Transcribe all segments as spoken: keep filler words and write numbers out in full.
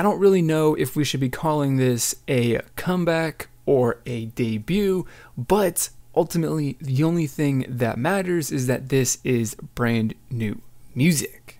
I don't really know if we should be calling this a comeback or a debut, but ultimately the only thing that matters is that this is brand new music.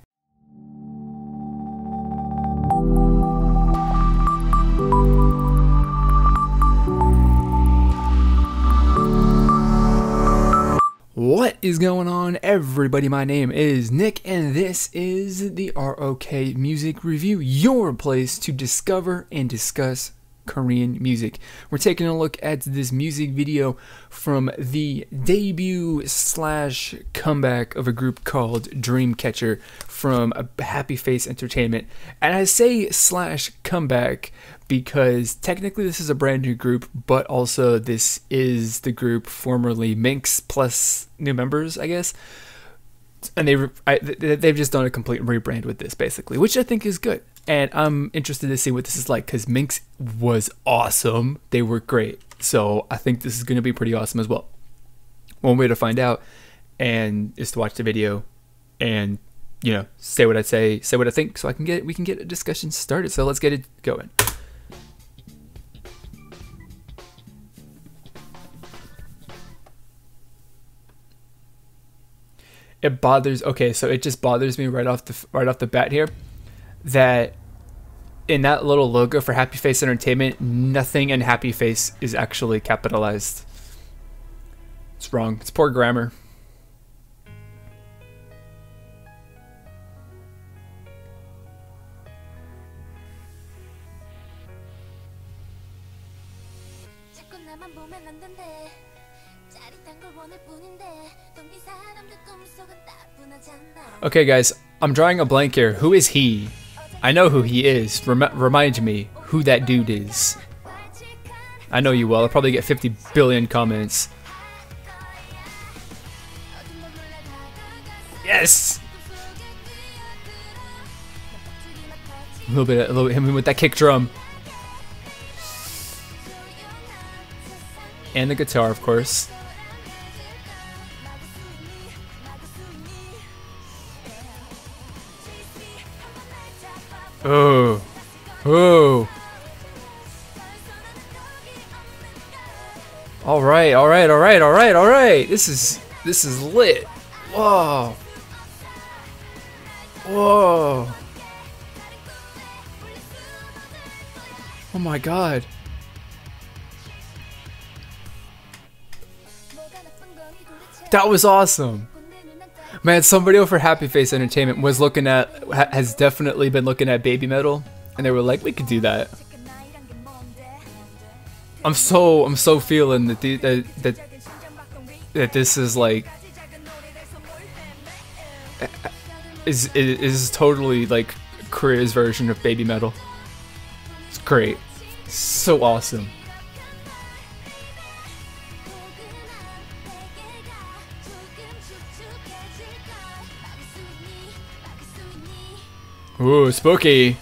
What is going on, everybody? My name is Nick, and this is the R O K Music Review, your place to discover and discuss Korean music. We're taking a look at this music video from the debut slash comeback of a group called Dreamcatcher from Happy Face Entertainment. And I say slash comeback because technically this is a brand new group, but also this is the group formerly Minx plus new members, I guess. And they I, they've just done a complete rebrand with this, basically, which I think is good. And I'm interested to see what this is like, because Minx was awesome. They were great. So I think this is going to be pretty awesome as well. One way to find out and is to watch the video and, you know, say what I say, say what I think, so I can get we can get a discussion started. So let's get it going. It bothers okay, so it just bothers me right off the right off the bat here that in that little logo for Happy Face Entertainment, nothing in Happy Face is actually capitalized. It's wrong. It's poor grammar. Okay, guys, I'm drawing a blank here. Who is he? I know who he is. Rem remind me who that dude is. I know you will. I'll probably get fifty billion comments. Yes! A little bit, a little bit him with that kick drum. And the guitar, of course. Oh, oh. All right, all right, all right, all right, all right. This is this is lit. Whoa, whoa. Oh my God. That was awesome. Man, somebody over Happy Face Entertainment was looking at, has definitely been looking at Babymetal, and they were like, we could do that. I'm so, I'm so feeling that the, that, that, that this is like, is, is, is totally like Korea's version of Babymetal. It's great. So awesome. Ooh, spooky.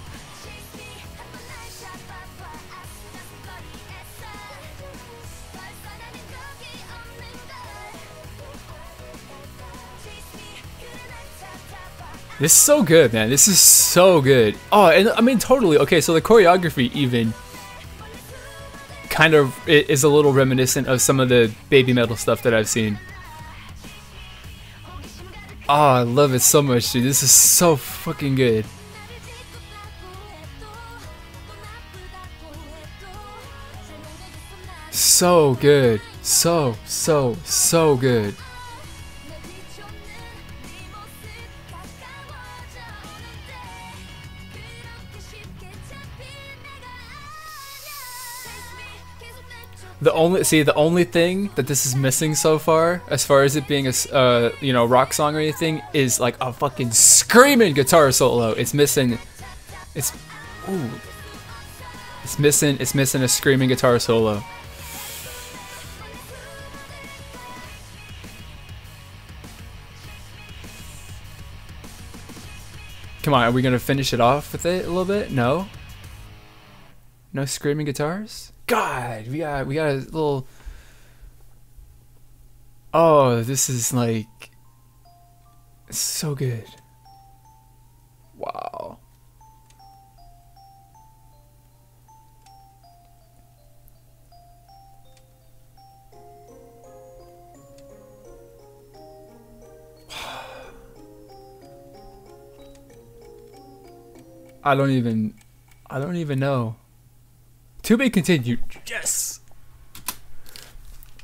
This is so good, man. This is so good. Oh, and I mean, totally. Okay, so the choreography even kind of is a little reminiscent of some of the Babymetal stuff that I've seen. Oh, I love it so much, dude. This is so fucking good. So good. So, so, so good. The only see the only thing that this is missing so far, as far as it being a uh, you know, rock song or anything, is like a fucking screaming guitar solo. It's missing. It's ooh. It's missing. It's missing a screaming guitar solo. Come on, are we gonna finish it off with it a little bit? No. No screaming guitars? God, we got we got a little. Oh, this is like so good. Wow. I don't even, I don't even know. To be continued. Yes.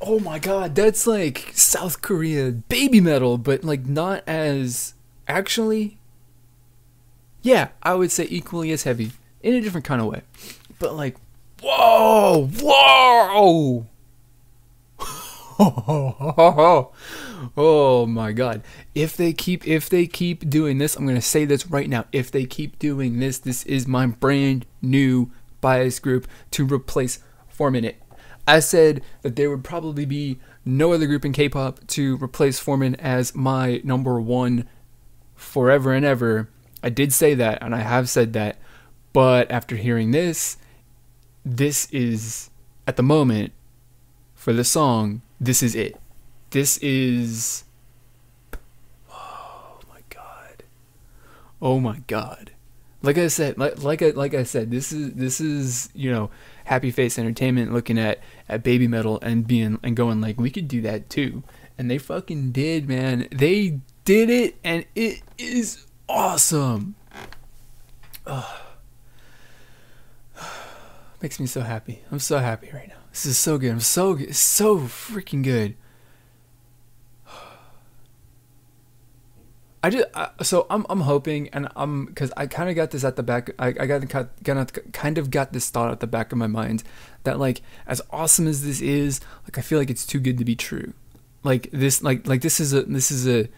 Oh my God, that's like South Korea Babymetal, but like not as actually. Yeah, I would say equally as heavy in a different kind of way, but like, whoa, whoa. Oh my God, if they keep if they keep doing this, I'm gonna say this right now, if they keep doing this, this is my brand new bias group to replace Foreman. I said that there would probably be no other group in K-pop to replace Foreman as my number one forever and ever. I did say that, and I have said that, but after hearing this, this is at the moment for the song, this is it. This is, oh my God, oh my God. Like I said, like like I like I said, this is this is you know, Happy Face Entertainment looking at at Babymetal and being and going like, we could do that too, and they fucking did, man. They did it, and it is awesome. Ugh. Makes me so happy. I'm so happy right now. This is so good. I'm so good. So freaking good. I just I, so I'm I'm hoping, and I'm because I kind of got this at the back. I I got kind of kind of got this thought at the back of my mind that like, as awesome as this is, like I feel like it's too good to be true. Like this, like like this is a this is a.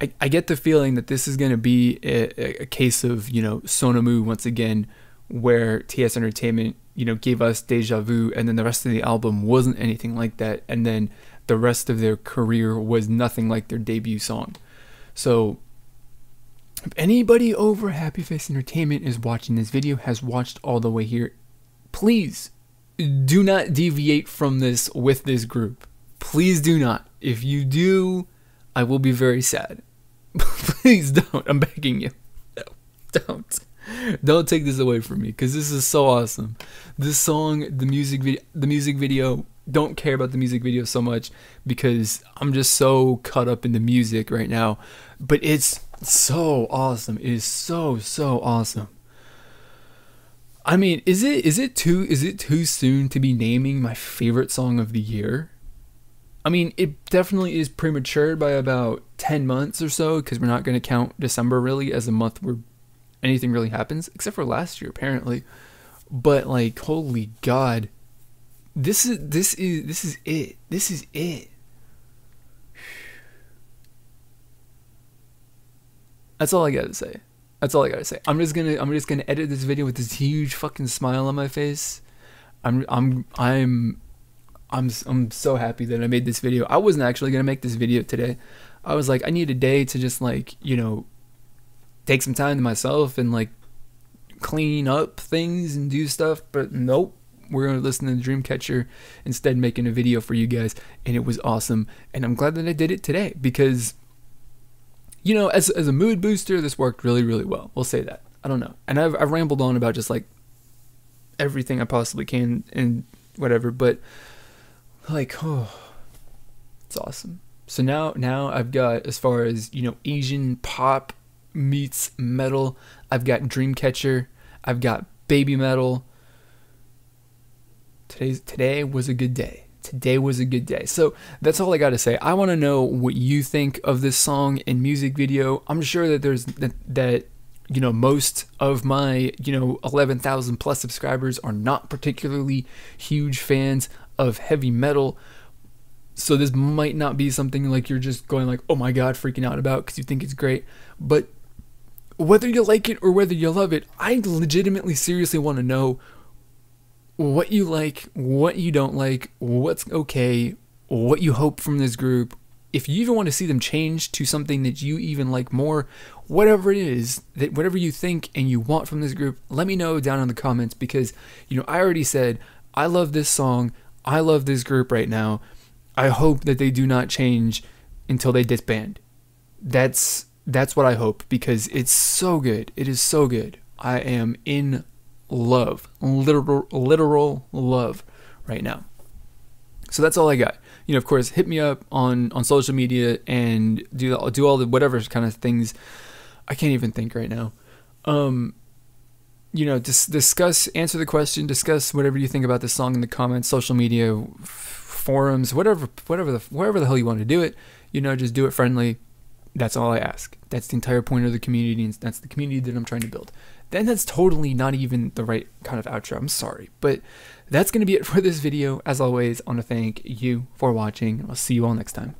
I I get the feeling that this is gonna be a, a case of you know Sonamu once again, where T S Entertainment you know gave us Deja Vu, and then the rest of the album wasn't anything like that, and then the rest of their career was nothing like their debut song. So, if anybody over Happy Face Entertainment is watching this video, has watched all the way here, please do not deviate from this with this group. Please do not. If you do, I will be very sad. Please don't. I'm begging you. No, don't. Don't take this away from me, because this is so awesome. This song, the music video, the music video. Don't care about the music video so much because I'm just so caught up in the music right now, but it's so awesome. It is so so awesome. I mean, is it is it too is it too soon to be naming my favorite song of the year? I mean, it definitely is premature by about ten months or so, because we're not going to count December really as a month where anything really happens, except for last year apparently. But like, holy God. This is this is this is it. This is it. That's all I gotta say. That's all I gotta say. I'm just gonna I'm just gonna edit this video with this huge fucking smile on my face. I'm I'm I'm I'm I'm so happy that I made this video. I wasn't actually gonna make this video today. I was like, I need a day to just like you know take some time to myself and like clean up things and do stuff, but nope. We're going to listen to Dreamcatcher instead, making a video for you guys, and it was awesome, and I'm glad that I did it today, because you know as, as a mood booster this worked really really well, we'll say that. I don't know, and I've, I've rambled on about just like everything I possibly can and whatever, but like, oh, it's awesome. So now now I've got, as far as you know Asian pop meets metal, I've got Dreamcatcher, I've got Babymetal. Today's, today was a good day. Today was a good day. So that's all I got to say. I want to know what you think of this song and music video. I'm sure that there's that, that you know, most of my, you know, eleven thousand plus subscribers are not particularly huge fans of heavy metal. So this might not be something like you're just going like, oh my God, freaking out about, because you think it's great. But whether you like it or whether you love it, I legitimately, seriously want to know what you like, what you don't like, what's okay, what you hope from this group. If you even want to see them change to something that you even like more, whatever it is, that whatever you think and you want from this group, let me know down in the comments, because you know I already said I love this song, I love this group right now. I hope that they do not change until they disband. That's that's what I hope, because it's so good. It is so good. I am in love. Love, literal, literal love right now. So that's all I got. You know, of course, hit me up on on social media and do do all the whatever kind of things. I can't even think right now. um, you know, dis discuss, answer the question, discuss whatever you think about this song in the comments, social media, f forums, whatever, whatever the, wherever the hell you want to do it. You know, just do it friendly. That's all I ask. That's the entire point of the community, and that's the community that I'm trying to build. Then that's totally not even the right kind of outro. I'm sorry, but that's going to be it for this video. As always, I want to thank you for watching, and I'll see you all next time.